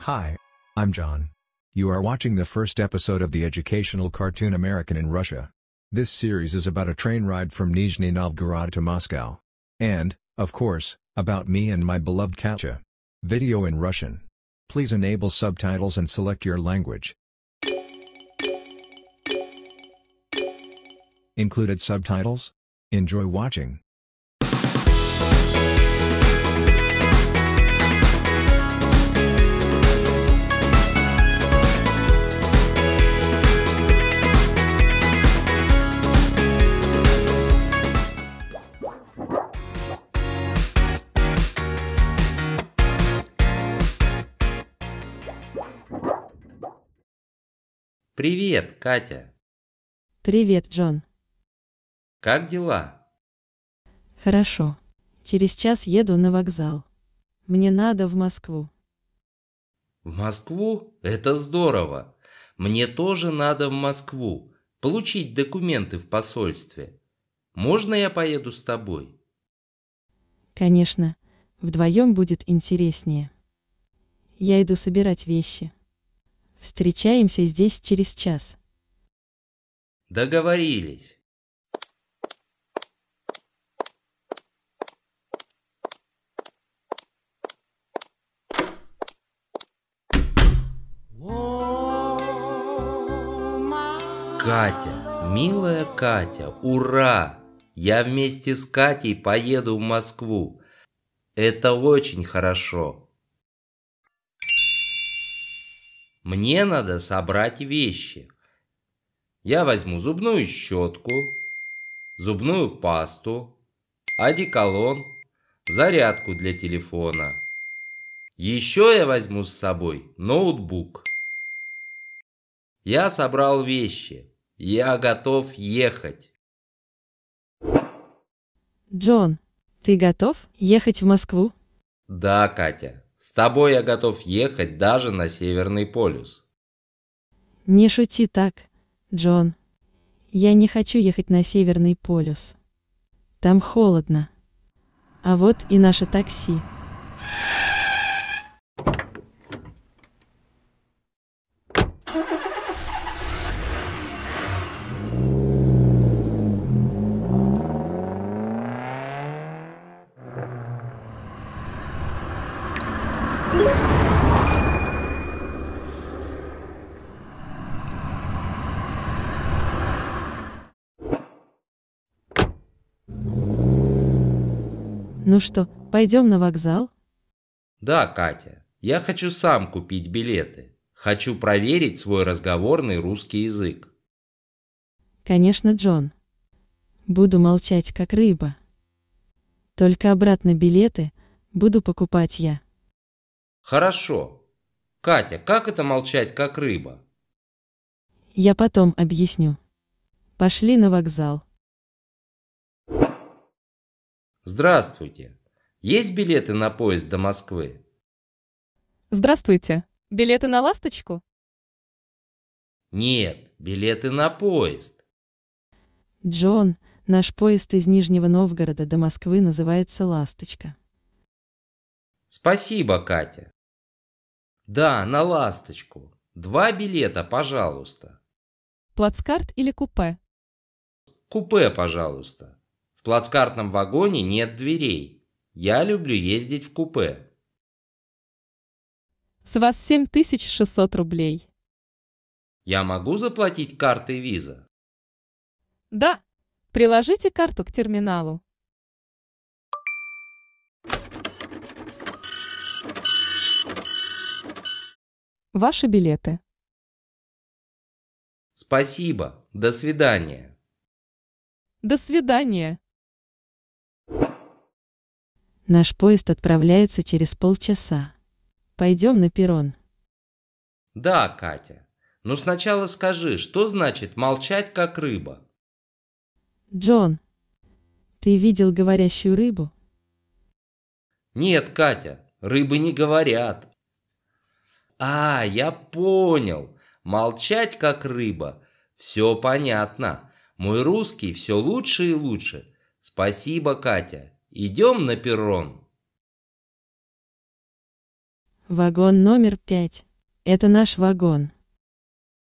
Hi, I'm John. You are watching the first episode of the educational cartoon American in Russia. This series is about a train ride from Nizhny Novgorod to Moscow. And, of course, about me and my beloved Katya. Video in Russian. Please enable subtitles and select your language. Included subtitles? Enjoy watching. Привет, Катя. Привет, Джон. Как дела? Хорошо. Через час еду на вокзал. Мне надо в Москву. В Москву? Это здорово. Мне тоже надо в Москву. Получить документы в посольстве. Можно я поеду с тобой? Конечно. Вдвоем будет интереснее. Я иду собирать вещи. Встречаемся здесь через час. Договорились. Катя, милая Катя, ура! Я вместе с Катей поеду в Москву. Это очень хорошо. Мне надо собрать вещи. Я возьму зубную щетку, зубную пасту, одеколон, зарядку для телефона. Еще я возьму с собой ноутбук. Я собрал вещи. Я готов ехать. Джон, ты готов ехать в Москву? Да, Катя. С тобой я готов ехать даже на Северный полюс. Не шути так, Джон. Я не хочу ехать на Северный полюс. Там холодно. А вот и наше такси. Ну что, пойдем на вокзал? Да, Катя. Я хочу сам купить билеты. Хочу проверить свой разговорный русский язык. Конечно, Джон. Буду молчать, как рыба. Только обратно билеты буду покупать я. Хорошо. Катя, как это молчать, как рыба? Я потом объясню. Пошли на вокзал. Здравствуйте. Есть билеты на поезд до Москвы? Здравствуйте. Билеты на «Ласточку»? Нет, билеты на поезд. Джон, наш поезд из Нижнего Новгорода до Москвы называется «Ласточка». Спасибо, Катя. Да, на «Ласточку». 2 билета, пожалуйста. Плацкарт или купе? Купе, пожалуйста. В плацкартном вагоне нет дверей. Я люблю ездить в купе. С вас 7600 рублей. Я могу заплатить картой Visa? Да. Приложите карту к терминалу. Ваши билеты. Спасибо. До свидания. До свидания. Наш поезд отправляется через полчаса. Пойдем на перрон. Да, Катя. Но сначала скажи, что значит молчать, как рыба? Джон, ты видел говорящую рыбу? Нет, Катя, рыбы не говорят. А, я понял. Молчать, как рыба. Все понятно. Мой русский все лучше и лучше. Спасибо, Катя. Идем на перрон. Вагон номер 5. Это наш вагон.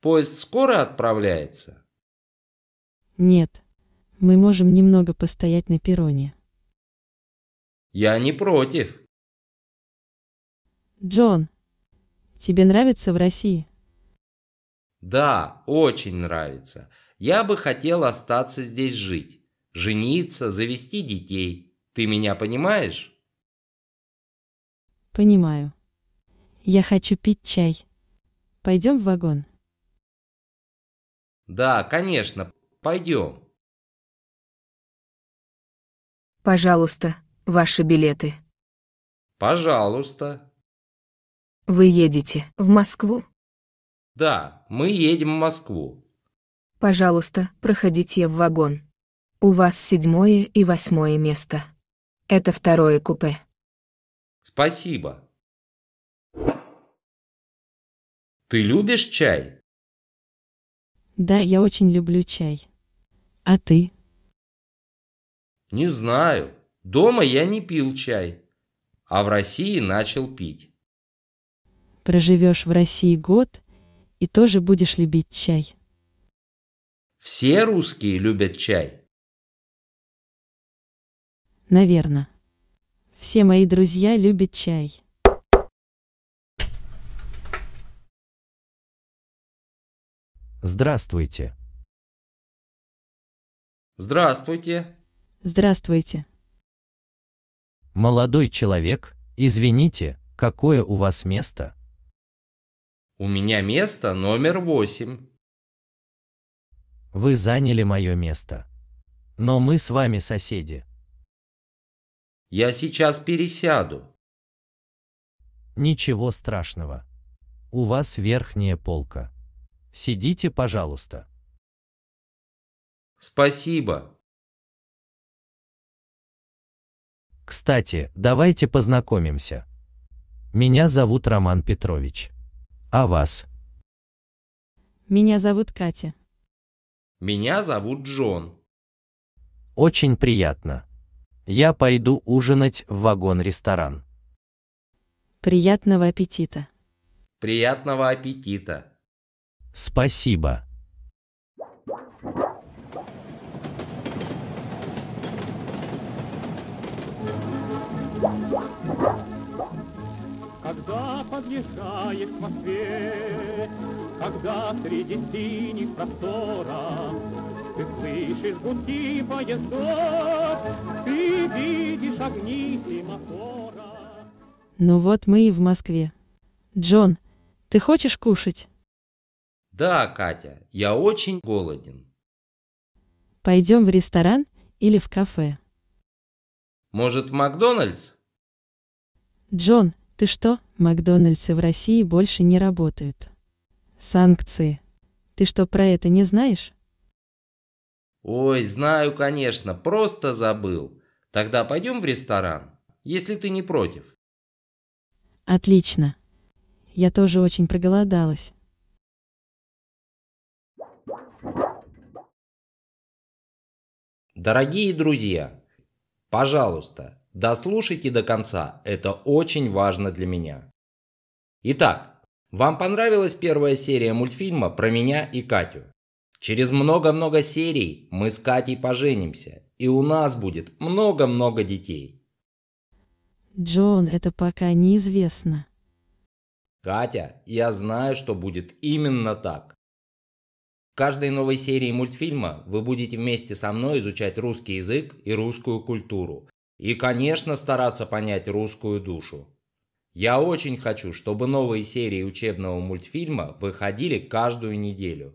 Поезд скоро отправляется? Нет. Мы можем немного постоять на перроне. Я не против. Джон, тебе нравится в России? Да, очень нравится. Я бы хотел остаться здесь жить. Жениться, завести детей. Ты меня понимаешь? Понимаю. Я хочу пить чай. Пойдем в вагон? Да, конечно, пойдем. Пожалуйста, ваши билеты. Пожалуйста. Вы едете в Москву? Да, мы едем в Москву. Пожалуйста, проходите в вагон. У вас 7-е и 8-е место. Это 2-е купе. Спасибо. Ты любишь чай? Да, я очень люблю чай. А ты? Не знаю. Дома я не пил чай. А в России начал пить. Проживешь в России год и тоже будешь любить чай. Все русские любят чай. Наверно. Все мои друзья любят чай. Здравствуйте. Здравствуйте. Здравствуйте. Молодой человек, извините, какое у вас место? У меня место номер 8. Вы заняли мое место. Но мы с вами соседи. Я сейчас пересяду. Ничего страшного. У вас верхняя полка. Сидите, пожалуйста. Спасибо. Кстати, давайте познакомимся. Меня зовут Роман Петрович. А вас? Меня зовут Катя. Меня зовут Джон. Очень приятно. Я пойду ужинать в вагон-ресторан. Приятного аппетита. Приятного аппетита. Спасибо. Когда подъезжаешь к Москве, когда среди синих просторов ты слышишь гудки поездов, ты видишь огни семафора. Ну вот мы и в Москве. Джон, ты хочешь кушать? Да, Катя, я очень голоден. Пойдем в ресторан или в кафе? Может, в Макдональдс? Джон, ты что? Макдональдсы в России больше не работают. Санкции. Ты что, про это не знаешь? Ой, знаю, конечно, просто забыл. Тогда пойдем в ресторан, если ты не против. Отлично. Я тоже очень проголодалась. Дорогие друзья, пожалуйста, дослушайте до конца, это очень важно для меня. Итак, вам понравилась первая серия мультфильма про меня и Катю? Через много-много серий мы с Катей поженимся, и у нас будет много-много детей. Джон, это пока неизвестно. Катя, я знаю, что будет именно так. В каждой новой серии мультфильма вы будете вместе со мной изучать русский язык и русскую культуру. И, конечно, стараться понять русскую душу. Я очень хочу, чтобы новые серии учебного мультфильма выходили каждую неделю.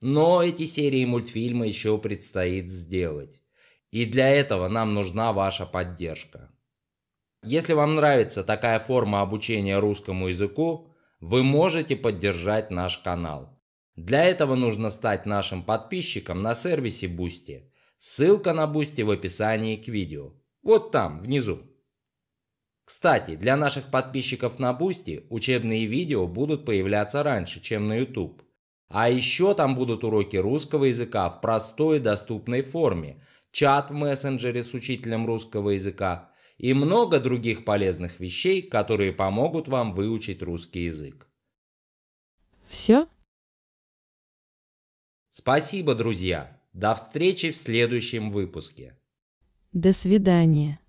Но эти серии мультфильма еще предстоит сделать. И для этого нам нужна ваша поддержка. Если вам нравится такая форма обучения русскому языку, вы можете поддержать наш канал. Для этого нужно стать нашим подписчиком на сервисе Boosty. Ссылка на Boosty в описании к видео. Вот там, внизу. Кстати, для наших подписчиков на Boosty учебные видео будут появляться раньше, чем на YouTube. А еще там будут уроки русского языка в простой и доступной форме, чат в мессенджере с учителем русского языка и много других полезных вещей, которые помогут вам выучить русский язык. Все? Спасибо, друзья. До встречи в следующем выпуске. До свидания.